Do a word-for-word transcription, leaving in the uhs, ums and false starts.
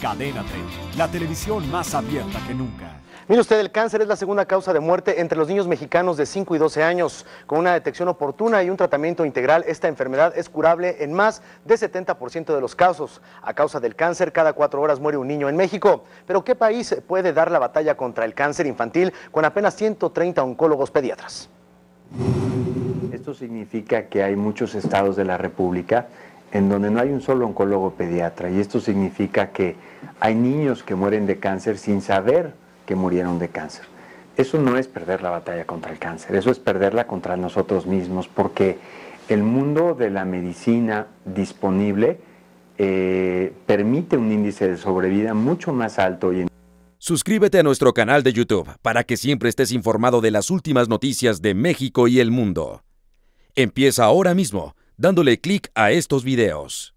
Cadena Tres, la televisión más abierta que nunca. Mire usted, el cáncer es la segunda causa de muerte entre los niños mexicanos de cinco y doce años. Con una detección oportuna y un tratamiento integral, esta enfermedad es curable en más de setenta por ciento de los casos. A causa del cáncer, cada cuatro horas muere un niño en México. Pero ¿qué país puede dar la batalla contra el cáncer infantil con apenas ciento treinta oncólogos pediatras? Esto significa que hay muchos estados de la República en donde no hay un solo oncólogo pediatra, y esto significa que hay niños que mueren de cáncer sin saber que murieron de cáncer. Eso no es perder la batalla contra el cáncer, eso es perderla contra nosotros mismos, porque el mundo de la medicina disponible eh, permite un índice de sobrevida mucho más alto hoy en día. Suscríbete a nuestro canal de YouTube para que siempre estés informado de las últimas noticias de México y el mundo. Empieza ahora mismo dándole clic a estos videos.